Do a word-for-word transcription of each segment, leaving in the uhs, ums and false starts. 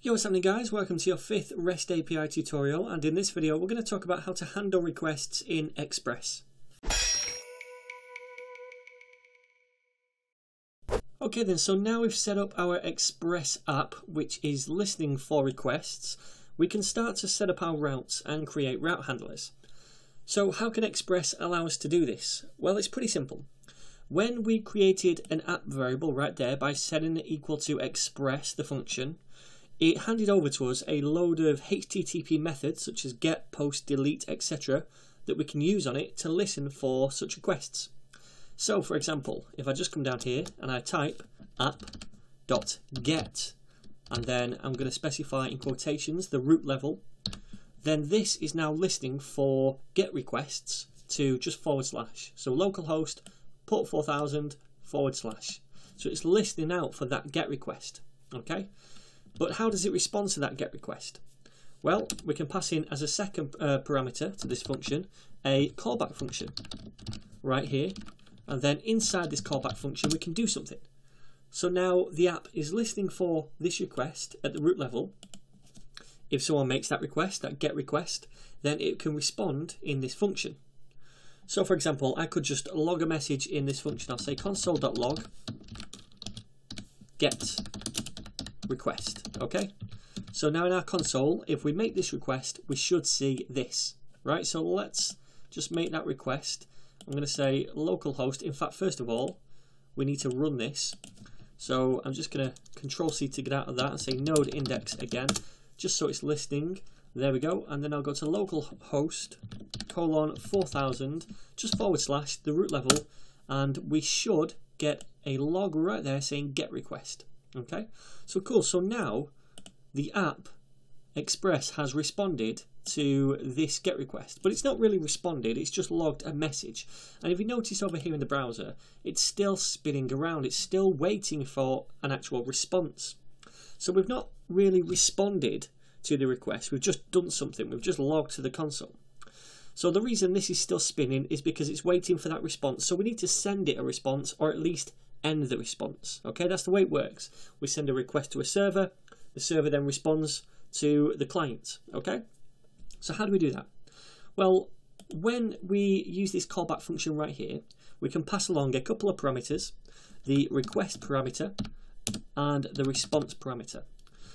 Yo, what's happening guys? Welcome to your fifth REST A P I tutorial, and in this video we're going to talk about how to handle requests in Express. Okay then, so now we've set up our Express app, which is listening for requests, we can start to set up our routes and create route handlers. So how can Express allow us to do this? Well, it's pretty simple. When we created an app variable right there by setting it equal to Express, the function, it handed over to us a load of H T T P methods such as GET, POST, DELETE, et cetera that we can use on it to listen for such requests. So for example, if I just come down here and I type app.get and then I'm going to specify in quotations the root level, then this is now listening for GET requests to just forward slash. So localhost port four thousand forward slash. So it's listening out for that GET request. Okay. But how does it respond to that GET request? Well, we can pass in as a second uh, parameter to this function a callback function right here, and then inside this callback function we can do something. So now the app is listening for this request at the root level. If someone makes that request, that GET request, then it can respond in this function. So for example, I could just log a message in this function. I'll say console.log GET request. Okay, so now in our console, if we make this request, we should see this, right? So let's just make that request. I'm going to say localhost. In fact, first of all, we need to run this. So I'm just going to control C to get out of that and say node index again, just so it's listening. There we go. And then I'll go to localhost colon four thousand, just forward slash the root level. And we should get a log right there saying GET request. Okay, so cool. So now the app Express has responded to this GET request, but it's not really responded. It's just logged a message. And if you notice over here in the browser, it's still spinning around. It's still waiting for an actual response. So we've not really responded to the request. We've just done something. We've just logged to the console. So the reason this is still spinning is because it's waiting for that response. So we need to send it a response, or at least end the response. Okay, that's the way it works. We send a request to a server, the server then responds to the client. Okay, so how do we do that? Well, when we use this callback function right here, we can pass along a couple of parameters, the request parameter and the response parameter.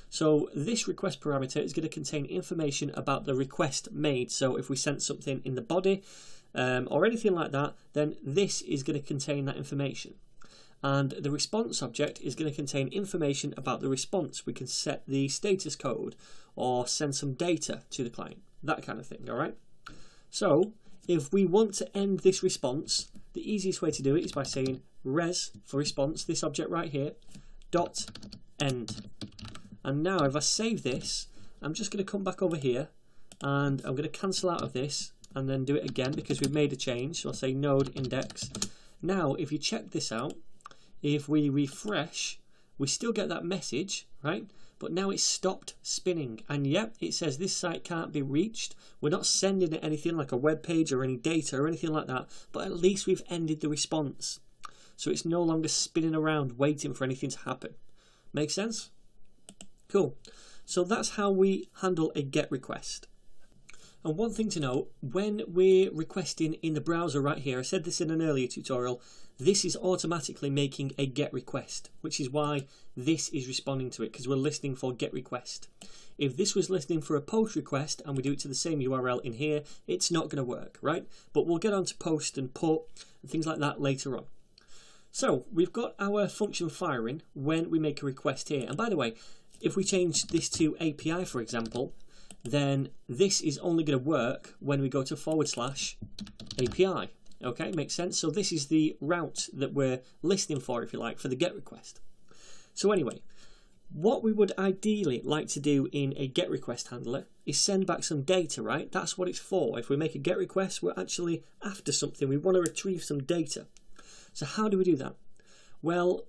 So this request parameter is going to contain information about the request made. So if we sent something in the body um, or anything like that, then this is going to contain that information. And the response object is going to contain information about the response. We can set the status code or send some data to the client, that kind of thing, all right? So if we want to end this response, the easiest way to do it is by saying res for response, this object right here, dot end. And now if I save this, I'm just going to come back over here and I'm going to cancel out of this and then do it again because we've made a change. So I'll say node index. Now, if you check this out, if we refresh, we still get that message, right? But now it's stopped spinning. And yep, it says this site can't be reached. We're not sending it anything like a web page or any data or anything like that, but at least we've ended the response. So it's no longer spinning around waiting for anything to happen. Make sense? Cool. So that's how we handle a GET request. And one thing to note, when we're requesting in the browser right here, I said this in an earlier tutorial, this is automatically making a GET request, which is why this is responding to it, because we're listening for GET request. If this was listening for a POST request and we do it to the same U R L in here, it's not going to work, right? But we'll get on to POST and PUT and things like that later on. So we've got our function firing when we make a request here. And by the way, if we change this to A P I, for example, then this is only going to work when we go to forward slash A P I. Okay, makes sense. So this is the route that we're listening for, if you like, for the GET request. So anyway, what we would ideally like to do in a GET request handler is send back some data, right? That's what it's for. If we make a GET request, we're actually after something. We want to retrieve some data. So how do we do that? Well,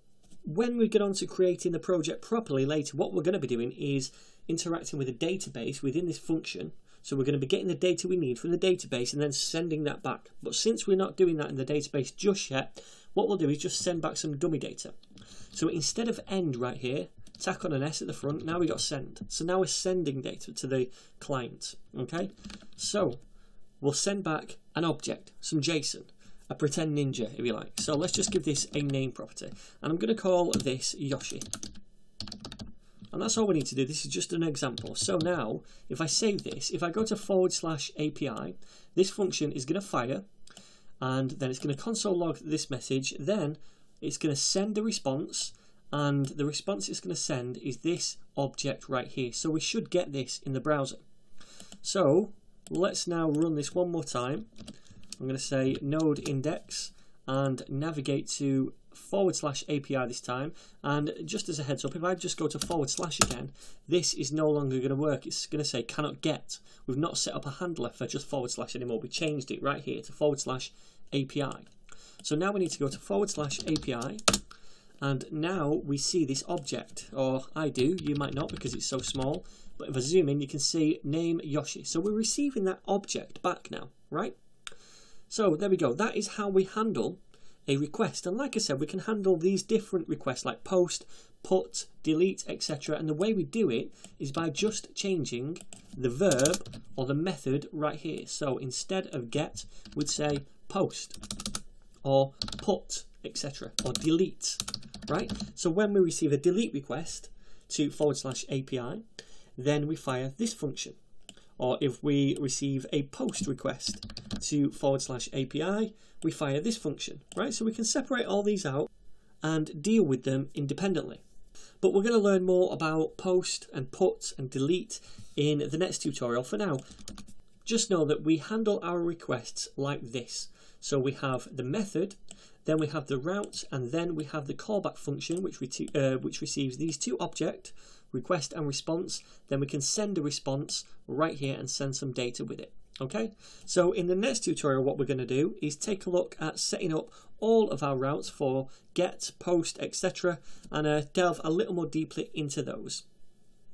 when we get on to creating the project properly later, what we're going to be doing is interacting with a database within this function. So we're going to be getting the data we need from the database and then sending that back. But since we're not doing that in the database just yet, what we'll do is just send back some dummy data. So instead of end right here, tack on an S at the front. Now we got send. So now we're sending data to the client. Okay, so we'll send back an object, some JSON, a pretend ninja if you like. So let's just give this a name property, and I'm going to call this Yoshi. And that's all we need to do. This is just an example. So now, if I save this, if I go to forward slash A P I, this function is going to fire, and then it's going to console log this message. Then it's going to send the response, and the response it's going to send is this object right here. So we should get this in the browser. So let's now run this one more time. I'm going to say node index and navigate to forward slash A P I this time. And just as a heads up, if I just go to forward slash again, this is no longer going to work. It's going to say cannot get. We've not set up a handler for just forward slash anymore. We changed it right here to forward slash A P I. So now we need to go to forward slash A P I, and now we see this object, or I do, you might not because it's so small, but if I zoom in you can see name Yoshi. So we're receiving that object back now, right? So there we go. That is how we handle a request, and like I said, we can handle these different requests like post, put, delete, et cetera. And the way we do it is by just changing the verb or the method right here. So instead of get, we'd say post or put, et cetera, or delete, right? So when we receive a delete request to forward slash A P I, then we fire this function. Or if we receive a post request to forward slash A P I, we fire this function, right? So we can separate all these out and deal with them independently. But we're going to learn more about post and put and delete in the next tutorial. For now, just know that we handle our requests like this. So we have the method, then we have the route, and then we have the callback function, which, uh, which receives these two objects, request and response. Then we can send a response right here and send some data with it. Okay, so in the next tutorial what we're going to do is take a look at setting up all of our routes for get, post, et cetera, and uh, delve a little more deeply into those.